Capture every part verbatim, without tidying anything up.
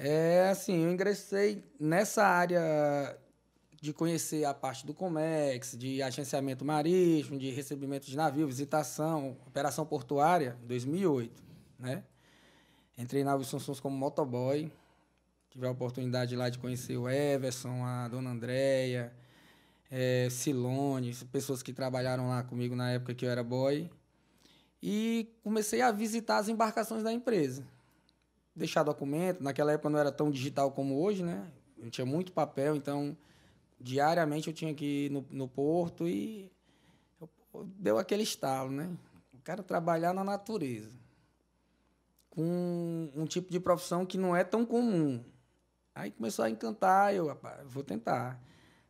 É assim, eu ingressei nessa área de conhecer a parte do Comex, de agenciamento marítimo, de recebimento de navio, visitação, operação portuária, em dois mil e oito, né? Entrei na Alves Sons como motoboy, tive a oportunidade lá de conhecer o Everson, a dona Andréia, é, Silone, pessoas que trabalharam lá comigo na época que eu era boy, e comecei a visitar as embarcações da empresa. Deixar documento, naquela época não era tão digital como hoje, né? Eu tinha muito papel, então diariamente eu tinha que ir no, no porto e eu, deu aquele estalo, né? Eu quero trabalhar na natureza, com um tipo de profissão que não é tão comum. Aí começou a encantar, eu, rapaz, vou tentar.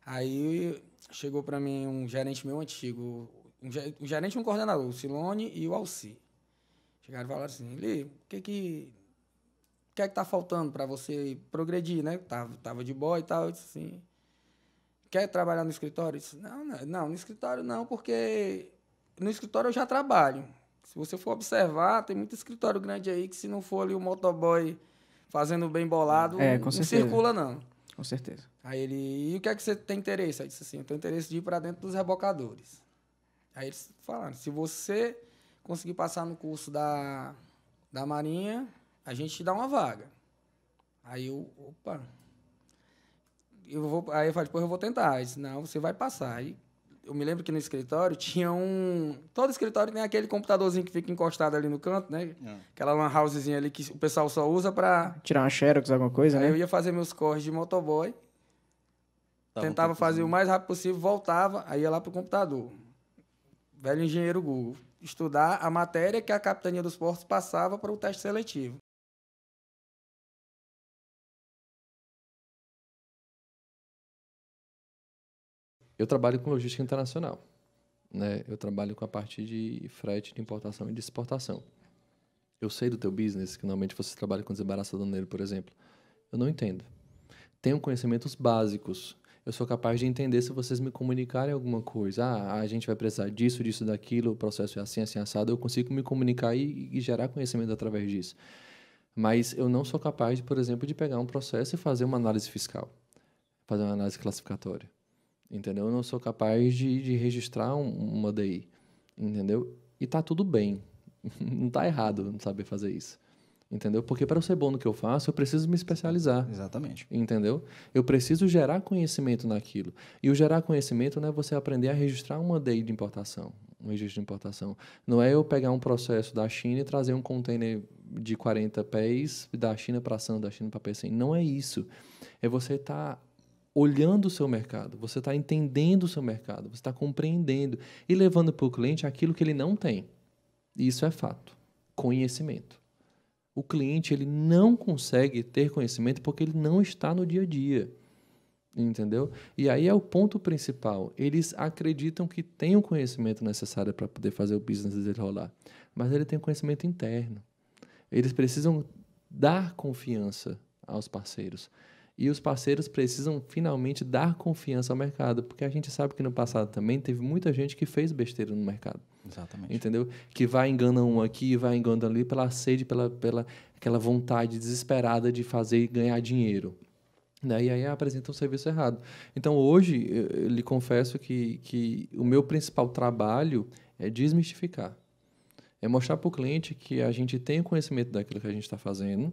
Aí chegou para mim um gerente meu antigo, um, um gerente e um coordenador, o Silone e o Alci. Chegaram e falaram assim, Lê, o que que... O que é que tá faltando para você progredir, né? Tava, tava de boa e tal, eu disse assim, quer trabalhar no escritório? Eu disse, não, não, não, no escritório não, porque no escritório eu já trabalho. Se você for observar, tem muito escritório grande aí que se não for ali o motoboy fazendo bem bolado, é, não circula não. Com certeza. Aí ele, e o que é que você tem interesse? Aí eu disse assim, eu tenho interesse de ir para dentro dos rebocadores. Aí eles falaram, se você conseguir passar no curso da, da Marinha, a gente te dá uma vaga. Aí eu, opa, eu vou, aí eu falei, depois eu vou tentar. Aí disse, não, você vai passar. Aí eu me lembro que no escritório tinha um... Todo escritório tem aquele computadorzinho que fica encostado ali no canto, né? É. Aquela lan housezinha ali que o pessoal só usa para... Tirar uma xerox, alguma coisa, aí né? Aí eu ia fazer meus corres de motoboy, tá, tentava fazer o mais rápido possível, voltava, aí ia lá pro computador. Velho engenheiro Google. Estudar a matéria que a Capitania dos Portos passava para o teste seletivo. Eu trabalho com logística internacional, né? Eu trabalho com a parte de frete, de importação e de exportação. Eu sei do teu business, que normalmente você trabalha com desembaraço aduaneiro, por exemplo. Eu não entendo. Tenho conhecimentos básicos. Eu sou capaz de entender se vocês me comunicarem alguma coisa. Ah, a gente vai precisar disso, disso, daquilo, o processo é assim, assim, assado. Eu consigo me comunicar e, e gerar conhecimento através disso. Mas eu não sou capaz, por exemplo, de pegar um processo e fazer uma análise fiscal, fazer uma análise classificatória. Entendeu? Eu não sou capaz de, de registrar um, uma D I, entendeu? E tá tudo bem. Não tá errado não saber fazer isso, entendeu? Porque para eu ser bom no que eu faço, eu preciso me especializar. Exatamente. Entendeu? Eu preciso gerar conhecimento naquilo. E o gerar conhecimento, né, é você aprender a registrar uma D I de importação, um registro de importação. Não é eu pegar um processo da China e trazer um container de quarenta pés da China para Santos, da China para Pecém. Não é isso. É você estar... Tá olhando o seu mercado, você está entendendo o seu mercado, você está compreendendo e levando para o cliente aquilo que ele não tem. Isso é fato. Conhecimento. O cliente ele não consegue ter conhecimento porque ele não está no dia a dia. Entendeu? E aí é o ponto principal. Eles acreditam que tem o conhecimento necessário para poder fazer o business dele rolar, mas ele tem conhecimento interno. Eles precisam dar confiança aos parceiros. E os parceiros precisam finalmente dar confiança ao mercado, porque a gente sabe que no passado também teve muita gente que fez besteira no mercado. Exatamente. Entendeu? Que vai enganando um aqui, vai enganando ali pela sede, pela, pela aquela vontade desesperada de fazer e ganhar dinheiro. Né? E aí apresenta um serviço errado. Então, hoje, eu, eu lhe confesso que, que o meu principal trabalho é desmistificar. É mostrar para o cliente que a gente tem o conhecimento daquilo que a gente está fazendo,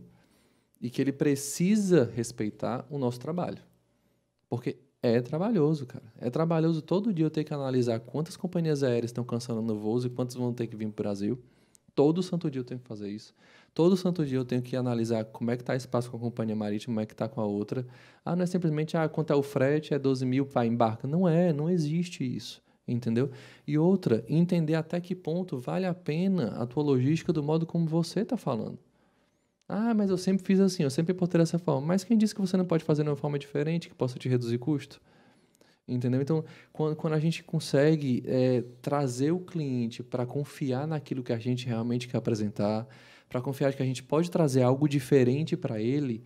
e que ele precisa respeitar o nosso trabalho. Porque é trabalhoso, cara. É trabalhoso todo dia eu ter que analisar quantas companhias aéreas estão cancelando voos e quantas vão ter que vir para o Brasil. Todo santo dia eu tenho que fazer isso. Todo santo dia eu tenho que analisar como é que está o espaço com a companhia marítima, como é que está com a outra. Ah, não é simplesmente, ah, quanto é o frete, é doze mil, pá, embarca. Não é, não existe isso. Entendeu? E outra, entender até que ponto vale a pena a tua logística do modo como você está falando. Ah, mas eu sempre fiz assim, eu sempre importei dessa forma. Mas quem disse que você não pode fazer de uma forma diferente, que possa te reduzir custo? Entendeu? Então, quando, quando a gente consegue é, trazer o cliente para confiar naquilo que a gente realmente quer apresentar, para confiar que a gente pode trazer algo diferente para ele,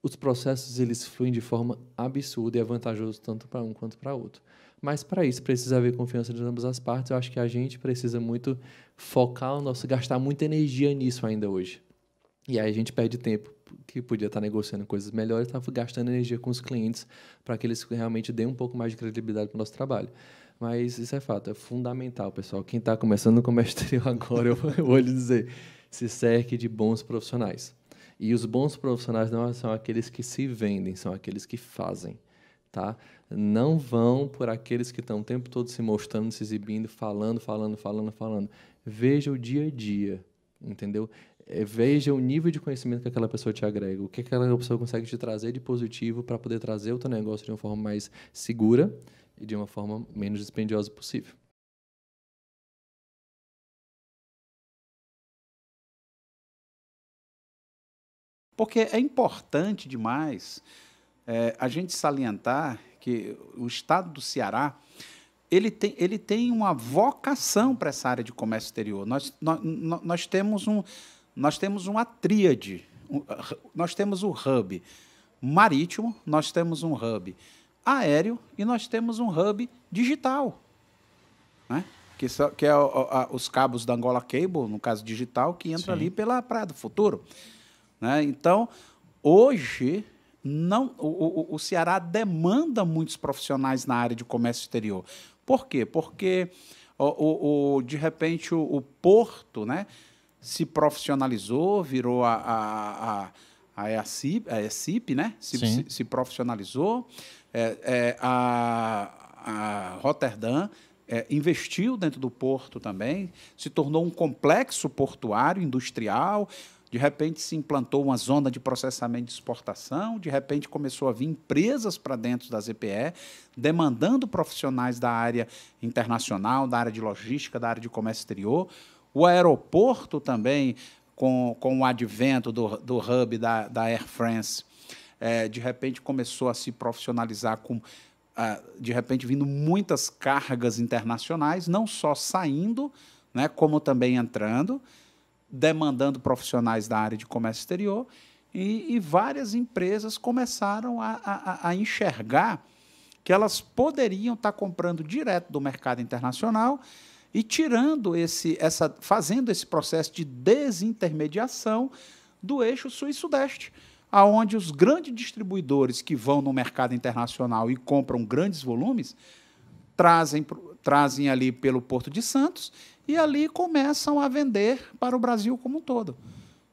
os processos eles fluem de forma absurda e é vantajoso tanto para um quanto para outro. Mas, para isso, precisa haver confiança de ambas as partes. Eu acho que a gente precisa muito focar o nosso... Gastar muita energia nisso ainda hoje. E aí a gente perde tempo que podia estar negociando coisas melhores, estava gastando energia com os clientes para que eles realmente deem um pouco mais de credibilidade para o nosso trabalho. Mas isso é fato, é fundamental, pessoal. Quem está começando no comércio exterior agora, eu vou lhe dizer, se cerque de bons profissionais. E os bons profissionais não são aqueles que se vendem, são aqueles que fazem. Tá? Não vão por aqueles que estão o tempo todo se mostrando, se exibindo, falando, falando, falando, falando. Veja o dia a dia, entendeu? Veja o nível de conhecimento que aquela pessoa te agrega, o que aquela pessoa consegue te trazer de positivo para poder trazer o teu negócio de uma forma mais segura e de uma forma menos dispendiosa possível. Porque é importante demais é, a gente salientar que o estado do Ceará ele tem, ele tem uma vocação para essa área de comércio exterior. Nós, nós, nós, temos, um, nós temos uma tríade, um, nós temos o hub marítimo, nós temos um hub aéreo e nós temos um hub digital, né? que, só, que é a, a, os cabos da Angola Cable, no caso digital, que entra Sim. ali pela Praia do Futuro. Né? Então, hoje, não, o, o, o Ceará demanda muitos profissionais na área de comércio exterior. Por quê? Porque, o, o, o, de repente, o, o Porto, né, se profissionalizou, virou a, a, a, a EACIP, a EACIP, né? se, se, se profissionalizou, é, é, a, a Roterdã é, investiu dentro do Porto também, se tornou um complexo portuário industrial. De repente, se implantou uma zona de processamento de exportação, de repente, começou a vir empresas para dentro da Z P E, demandando profissionais da área internacional, da área de logística, da área de comércio exterior. O aeroporto também, com, com o advento do, do hub da, da Air France, é, de repente, começou a se profissionalizar com... Ah, de repente, vindo muitas cargas internacionais, não só saindo, né, como também entrando, demandando profissionais da área de comércio exterior, e, e várias empresas começaram a, a, a enxergar que elas poderiam estar comprando direto do mercado internacional e tirando esse, essa, fazendo esse processo de desintermediação do eixo sul e sudeste, aonde os grandes distribuidores que vão no mercado internacional e compram grandes volumes trazem, trazem ali pelo Porto de Santos. E ali começam a vender para o Brasil como um todo.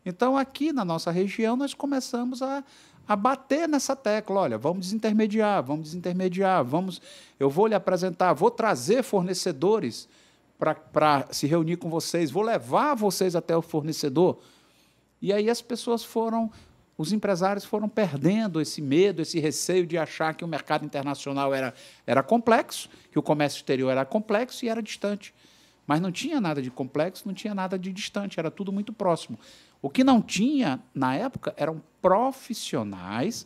Então, aqui na nossa região, nós começamos a, a bater nessa tecla. Olha, vamos desintermediar, vamos desintermediar, vamos, eu vou lhe apresentar, vou trazer fornecedores para se reunir com vocês, vou levar vocês até o fornecedor. E aí as pessoas foram, os empresários foram perdendo esse medo, esse receio de achar que o mercado internacional era, era complexo, que o comércio exterior era complexo e era distante. Mas não tinha nada de complexo, não tinha nada de distante, era tudo muito próximo. O que não tinha, na época, eram profissionais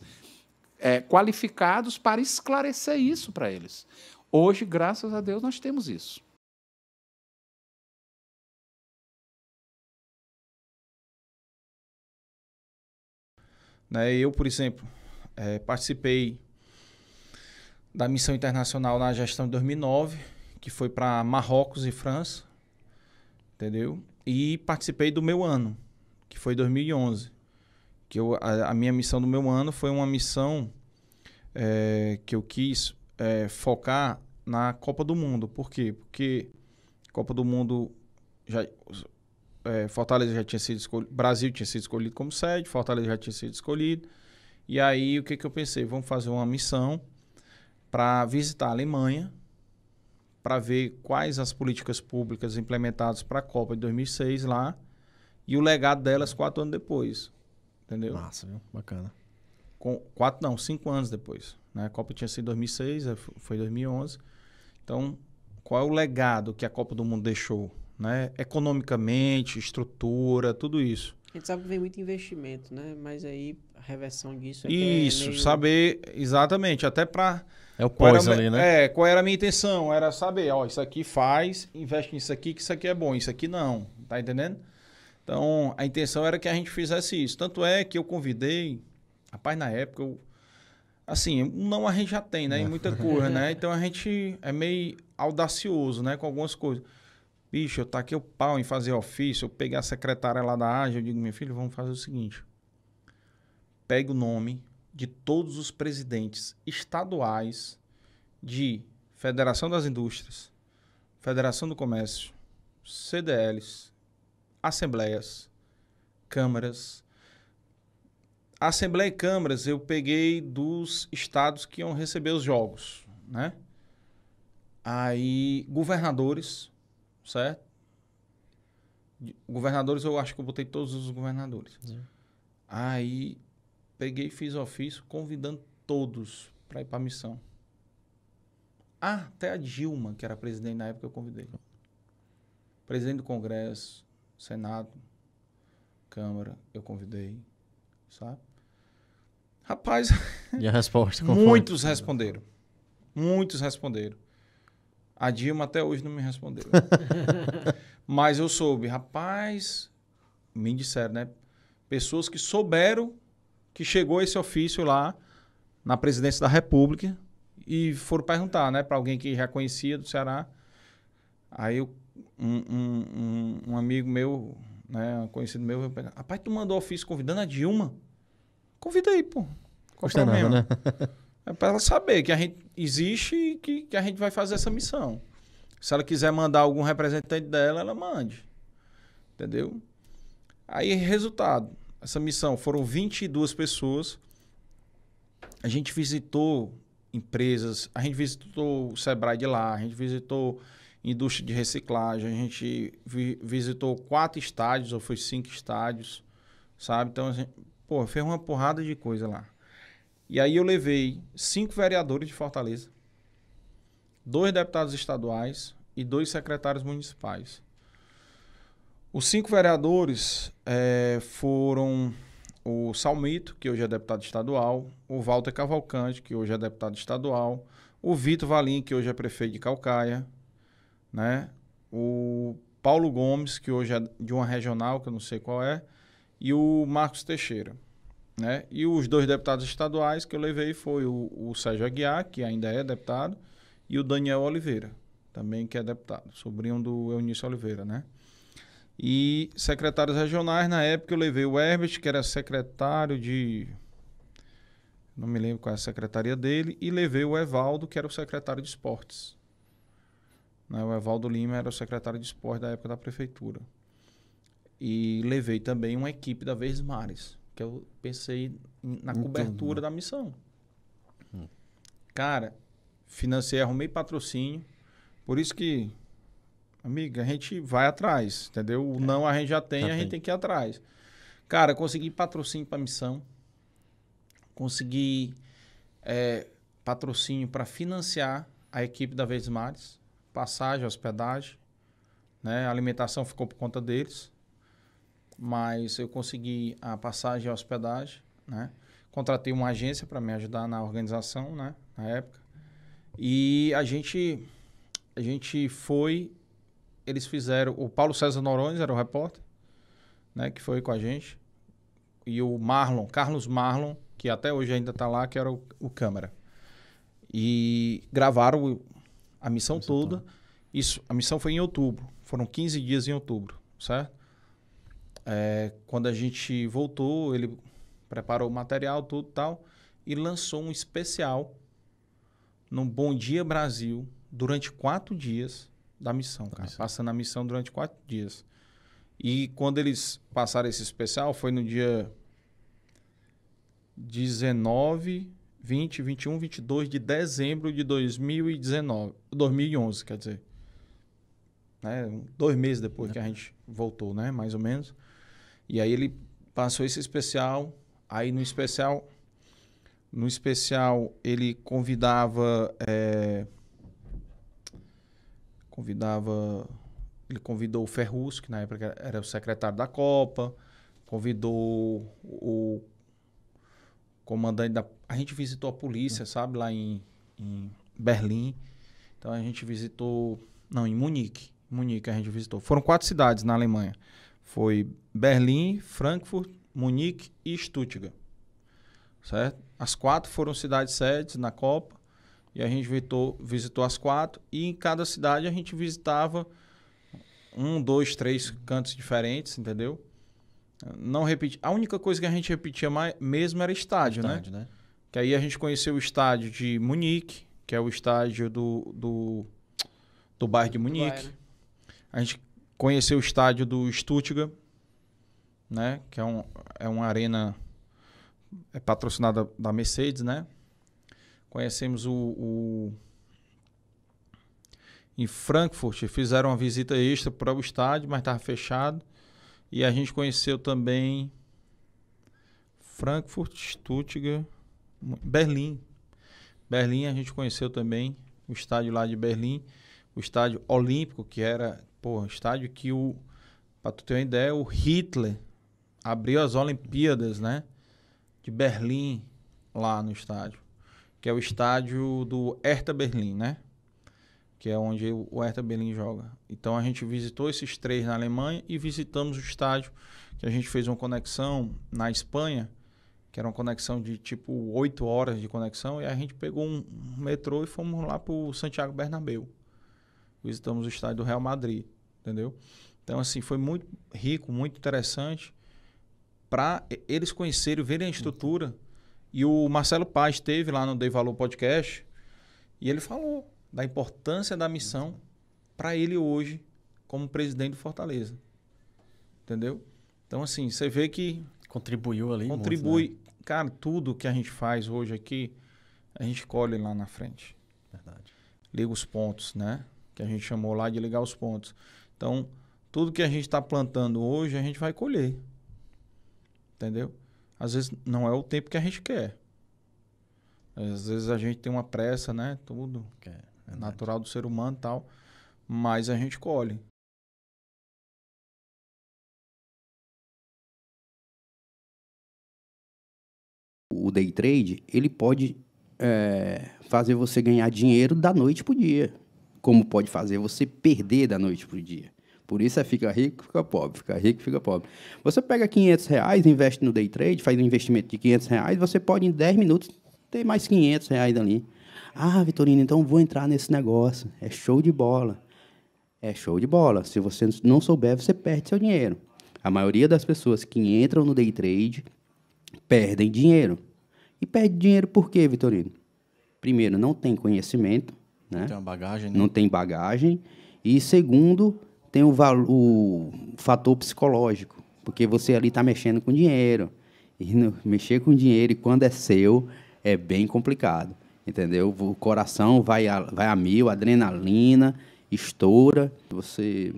é, qualificados para esclarecer isso para eles. Hoje, graças a Deus, nós temos isso. Eu, por exemplo, participei da missão internacional na gestão de dois mil e nove, que foi para Marrocos e França, entendeu? E participei do meu ano, que foi dois mil e onze. Que eu, a, a minha missão do meu ano foi uma missão é, que eu quis é, focar na Copa do Mundo. Por quê? Porque Copa do Mundo, já, é, Fortaleza já tinha sido escolhido, Brasil tinha sido escolhido como sede, Fortaleza já tinha sido escolhido. E aí, o que, que eu pensei? Vamos fazer uma missão para visitar a Alemanha, para ver quais as políticas públicas implementadas para a Copa de dois mil e seis lá e o legado delas quatro anos depois, entendeu? Massa, viu? Bacana. Com quatro não, cinco anos depois, né? A Copa tinha sido em dois mil e seis, foi dois mil e onze. Então, qual é o legado que a Copa do Mundo deixou, né? Economicamente, estrutura, tudo isso. A gente sabe que vem muito investimento, né? Mas aí a reversão disso... É isso, é meio... saber exatamente, até para... É o pós ali, né? É, qual era a minha intenção? Era saber, ó, isso aqui faz, investe nisso aqui, que isso aqui é bom, isso aqui não. Tá entendendo? Então, a intenção era que a gente fizesse isso. Tanto é que eu convidei... Rapaz, na época, eu, assim, não a gente já tem, né? Em muita coisa, né? Então, a gente é meio audacioso, né? Com algumas coisas. Bicho, eu taquei o pau em fazer ofício, eu peguei a secretária lá da Ágil, eu digo, meu filho, vamos fazer o seguinte. pegue o nome de todos os presidentes estaduais de Federação das Indústrias, Federação do Comércio, C D Ls, Assembleias, Câmaras. Assembleia e Câmaras eu peguei dos estados que iam receber os jogos, né? Aí, governadores, certo? Governadores, eu acho que eu botei todos os governadores. Sim. Aí, peguei e fiz ofício convidando todos para ir para a missão. Ah, até a Dilma, que era presidente na época, eu convidei. Presidente do Congresso, Senado, Câmara, eu convidei, sabe? Rapaz... E a resposta? Muitos responderam. Muitos responderam. A Dilma até hoje não me respondeu. Mas eu soube. Rapaz, me disseram, né? Pessoas que souberam que chegou esse ofício lá na presidência da República e foram perguntar, né? Para alguém que já conhecia do Ceará. Aí eu, um, um, um amigo meu, né? Um conhecido meu, eu peguei, rapaz, tu mandou ofício convidando a Dilma? Convidei, pô. Qual o problema? Nada, né? É para ela saber que a gente existe e que, que a gente vai fazer essa missão. Se ela quiser mandar algum representante dela, ela mande. Entendeu? Aí, resultado. Essa missão foram vinte e duas pessoas. A gente visitou empresas, a gente visitou o Sebrae de lá, a gente visitou indústria de reciclagem, a gente vi visitou quatro estádios, ou foi cinco estádios, sabe? Então, a gente, pô, fez uma porrada de coisa lá. E aí eu levei cinco vereadores de Fortaleza, dois deputados estaduais e dois secretários municipais. Os cinco vereadores é, foram o Salmito, que hoje é deputado estadual, o Walter Cavalcante, que hoje é deputado estadual, o Vitor Valim, que hoje é prefeito de Calcaia, né? O Paulo Gomes, que hoje é de uma regional, que eu não sei qual é, e o Marcos Teixeira. Né? E os dois deputados estaduais que eu levei foi o, o Sérgio Aguiar, que ainda é deputado, e o Daniel Oliveira, também que é deputado, sobrinho do Eunício Oliveira, né? E secretários regionais, na época eu levei o Herbert, que era secretário de... Não me lembro qual é a secretaria dele, e levei o Evaldo, que era o secretário de esportes. Né? O Evaldo Lima era o secretário de esportes da época da prefeitura. E levei também uma equipe da Verdes Mares, que eu pensei na Entendo. cobertura da missão. Hum. Cara, financei, arrumei patrocínio. Por isso que, amiga, a gente vai atrás, entendeu? O é. não a gente já tem, já a gente tem. tem que ir atrás. Cara, consegui patrocínio para a missão. Consegui é, patrocínio para financiar a equipe da Verdes Mares. Passagem, hospedagem. Né? A alimentação ficou por conta deles. Mas eu consegui a passagem e a hospedagem, né? Contratei uma agência para me ajudar na organização, né? Na época. E a gente, a gente foi... Eles fizeram... O Paulo César Noronha era o repórter, né? Que foi com a gente. E o Marlon, Carlos Marlon, que até hoje ainda está lá, que era o, o câmera. E gravaram a missão toda. Isso, a missão foi em outubro. Foram quinze dias em outubro, certo? É, quando a gente voltou, ele preparou o material, tudo e tal, e lançou um especial no Bom Dia Brasil durante quatro dias da missão, cara, passando a missão durante quatro dias. E quando eles passaram esse especial, foi no dia dezenove, vinte, vinte e um, vinte e dois de dezembro de dois mil e dezenove, dois mil e onze, quer dizer. Né? Dois meses depois é. que a gente voltou, né? Mais ou menos. E aí ele passou esse especial, aí no especial, no especial ele convidava, é, convidava, ele convidou o Ferruz, que na época era o secretário da Copa, convidou o comandante da, a gente visitou a polícia, é. sabe, lá em, em Berlim, então a gente visitou, não, em Munique, Munique a gente visitou, foram quatro cidades na Alemanha. Foi Berlim, Frankfurt, Munique e Stuttgart, certo? As quatro foram cidades sedes na Copa e a gente visitou, visitou as quatro e em cada cidade a gente visitava um, dois, três cantos diferentes, entendeu? Não repeti. A única coisa que a gente repetia mais, mesmo era estádio, estádio né? né? Que aí a gente conheceu o estádio de Munique, que é o estádio do, do, do bairro de Munique. A gente conheceu o estádio do Stuttgart, né? Que é, um, é uma arena é patrocinada da Mercedes, né? Conhecemos o, o... em Frankfurt, fizeram uma visita extra para o estádio, mas estava fechado. E a gente conheceu também Frankfurt, Stuttgart, Berlim. Berlim a gente conheceu também, o estádio lá de Berlim, o estádio olímpico, que era, porra, estádio que o, pra tu ter uma ideia, o Hitler abriu as Olimpíadas, né, de Berlim lá no estádio, que é o estádio do Hertha Berlim, né, que é onde o Hertha Berlim joga. Então a gente visitou esses três na Alemanha e visitamos o estádio que a gente fez uma conexão na Espanha, que era uma conexão de tipo oito horas de conexão, e a gente pegou um metrô e fomos lá para o Santiago Bernabéu. Visitamos o estádio do Real Madrid, entendeu? Então, assim, foi muito rico, muito interessante para eles conhecerem, verem a estrutura. E o Marcelo Paz esteve lá no Dei Valor Podcast e ele falou da importância da missão para ele hoje como presidente do Fortaleza, entendeu? Então, assim, você vê que... Contribuiu ali Contribui. Muito, né? Cara, tudo que a gente faz hoje aqui, a gente colhe lá na frente. Verdade. Liga os pontos, né? Que a gente chamou lá de ligar os pontos. Então, tudo que a gente está plantando hoje, a gente vai colher. Entendeu? Às vezes não é o tempo que a gente quer. Às vezes a gente tem uma pressa, né? Tudo. É, é natural do ser humano e tal. Mas a gente colhe. O day trade, ele pode é, fazer você ganhar dinheiro da noite para o dia, como pode fazer você perder da noite para o dia. Por isso é fica rico, fica pobre, fica rico, fica pobre. Você pega quinhentos reais, investe no day trade, faz um investimento de quinhentos reais, você pode em dez minutos ter mais quinhentos reais ali. Ah, Vitorino, então vou entrar nesse negócio. É show de bola. É show de bola. Se você não souber, você perde seu dinheiro. A maioria das pessoas que entram no day trade perdem dinheiro. E perde dinheiro por quê, Vitorino? Primeiro, não tem conhecimento, né? Não tem uma bagagem, né? Não tem bagagem. E segundo, tem o, valo, o fator psicológico, porque você ali está mexendo com dinheiro. E no, mexer com dinheiro, e quando é seu, é bem complicado, entendeu? O coração vai a, vai a mil, adrenalina, estoura. Você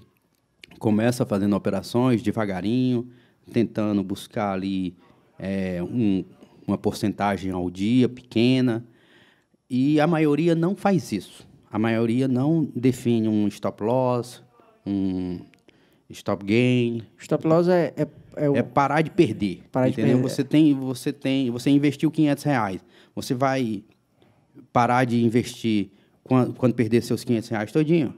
começa fazendo operações devagarinho, tentando buscar ali é, um... uma porcentagem ao dia, pequena, e a maioria não faz isso. A maioria não define um stop loss, um stop gain. Stop loss é... É, é, o... é parar de perder. Parar entendeu? de perder. Você, tem, você, tem, você investiu quinhentos reais, você vai parar de investir quando, quando perder seus quinhentos reais todinho?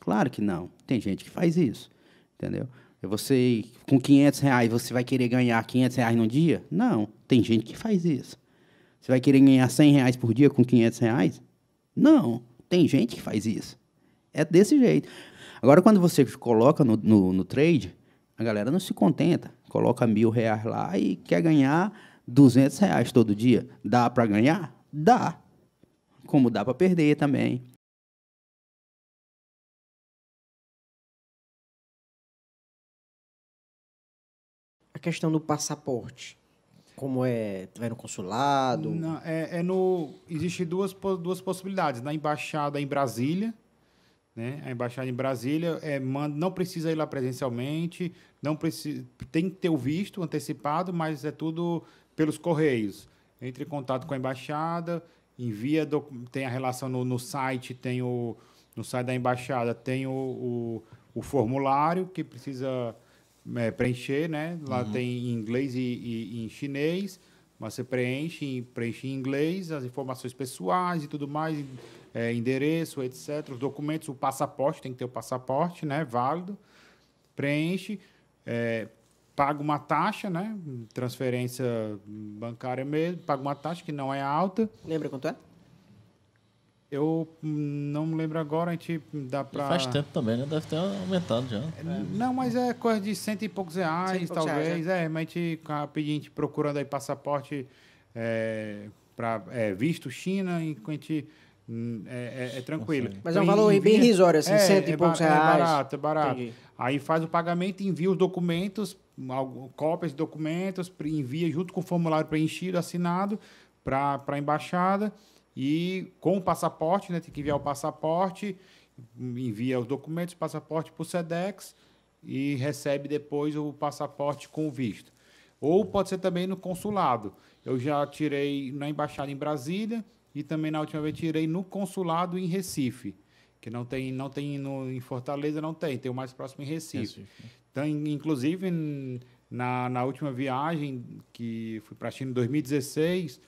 Claro que não. Tem gente que faz isso, entendeu? Você, com quinhentos reais, você vai querer ganhar quinhentos reais num dia? Não, tem gente que faz isso. Você vai querer ganhar cem reais por dia com quinhentos reais? Não, tem gente que faz isso. É desse jeito. Agora, quando você coloca no, no, no trade, a galera não se contenta. Coloca mil reais lá e quer ganhar duzentos reais todo dia. Dá para ganhar? Dá. Como dá para perder também. Questão do passaporte, como é, vai no consulado? Não, é, é no, existe duas, duas possibilidades, na embaixada em Brasília, né? A embaixada em Brasília é, manda, não precisa ir lá presencialmente, não precisa, tem que ter o visto antecipado, mas é tudo pelos correios, entre em contato com a embaixada, envia, do, tem a relação no, no site, tem o, no site da embaixada tem o, o, o formulário que precisa... É, preencher, né? Lá uhum. tem em inglês e, e em chinês, mas você preenche, preenche em inglês as informações pessoais e tudo mais, é, endereço, etcétera. Os documentos, o passaporte, tem que ter o passaporte, né? Válido. Preenche, é, paga uma taxa, né? Transferência bancária mesmo, paga uma taxa que não é alta. Lembra quanto é? Eu não me lembro agora, a gente dá para... Faz tempo também, né? Deve ter aumentado já. É, não, mas é coisa de cento e poucos reais, cento e poucos talvez. Reais, é, é mas a gente, rapidinho, a gente procurando aí passaporte é, para é, visto China, e a gente... É, é, é tranquilo. Mas é um valor envia, bem irrisório, assim, é, cento e é poucos reais. É barato, é barato. Entendi. Aí faz o pagamento, envia os documentos, cópias de documentos, envia junto com o formulário preenchido, assinado, para a embaixada, e com o passaporte, né? Tem que enviar o passaporte, envia os documentos, passaporte para o SEDEX, e recebe depois o passaporte com o visto. Ou pode ser também no consulado. Eu já tirei na embaixada em Brasília, e também, na última vez, tirei no consulado em Recife, que não tem, não tem no, em Fortaleza, não tem, tem o mais próximo em Recife. Recife. Então, inclusive, na, na última viagem, que fui para a China em dois mil e dezesseis,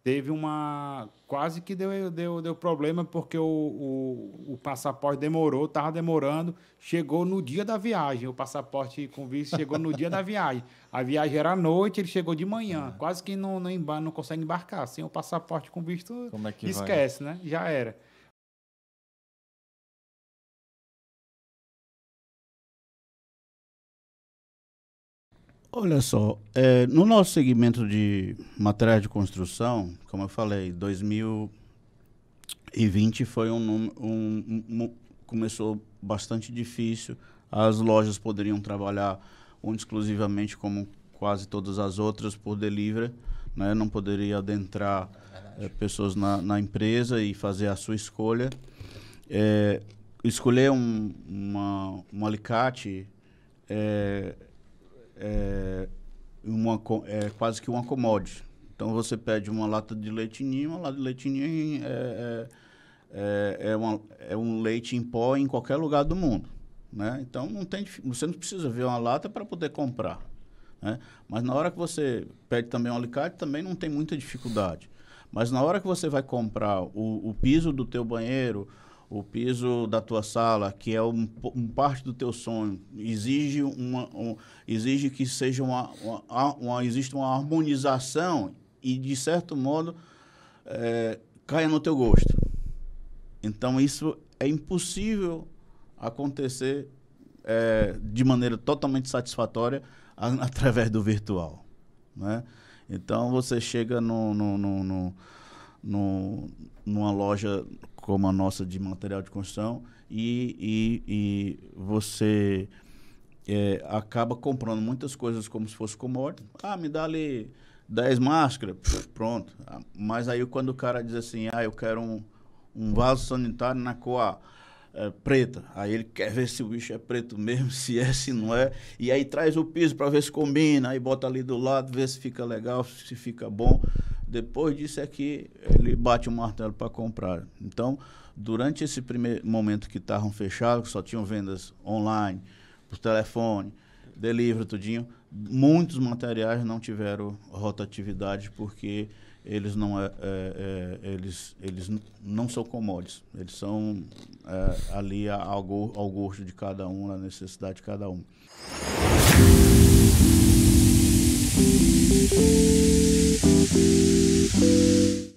teve uma... Quase que deu, deu, deu problema, porque o, o, o passaporte demorou, estava demorando, chegou no dia da viagem, o passaporte com visto chegou no dia da viagem. A viagem era à noite, ele chegou de manhã, é. Quase que não, não, emba, não consegue embarcar. Sem o passaporte com visto, como é que esquece, vai? Né? Já era. Olha só, é, no nosso segmento de materiais de construção, como eu falei, dois mil e vinte foi um, um, um, um começou bastante difícil. As lojas poderiam trabalhar um, exclusivamente, como quase todas as outras, por delivery, né? Não poderia adentrar é, pessoas na, na empresa e fazer a sua escolha. É, escolher um, uma, um alicate é, É, uma, é quase que um acomode. Então, você pede uma lata de leite Ninho, uma lata de leite Ninho é, é, é, uma, é um leite em pó em qualquer lugar do mundo, né? Então, não tem, você não precisa ver uma lata para poder comprar, né? Mas na hora que você pede também um alicate, também não tem muita dificuldade. Mas na hora que você vai comprar o, o piso do teu banheiro, o piso da tua sala, que é um, um parte do teu sonho, exige, uma, um, exige que seja uma, uma, uma, existe uma harmonização e, de certo modo, é, caia no teu gosto. Então, isso é impossível acontecer é, de maneira totalmente satisfatória a, através do virtual, né? Então, você chega no, no, no, no, no, numa loja como a nossa de material de construção, e, e, e você é, acaba comprando muitas coisas como se fosse commodity. Ah, me dá ali dez máscaras, pff, pronto. Mas aí quando o cara diz assim, ah, eu quero um, um vaso sanitário na cor é, preta, aí ele quer ver se o bicho é preto mesmo, se é, se não é, e aí traz o piso para ver se combina, aí bota ali do lado, vê se fica legal, se fica bom. Depois disso é que ele bate o martelo para comprar. Então, durante esse primeiro momento que estavam fechados, só tinham vendas online, por telefone, delivery, tudinho, muitos materiais não tiveram rotatividade, porque eles não, é, é, é, eles, eles não são commodities. Eles são é, ali ao gosto de cada um, à necessidade de cada um. Música.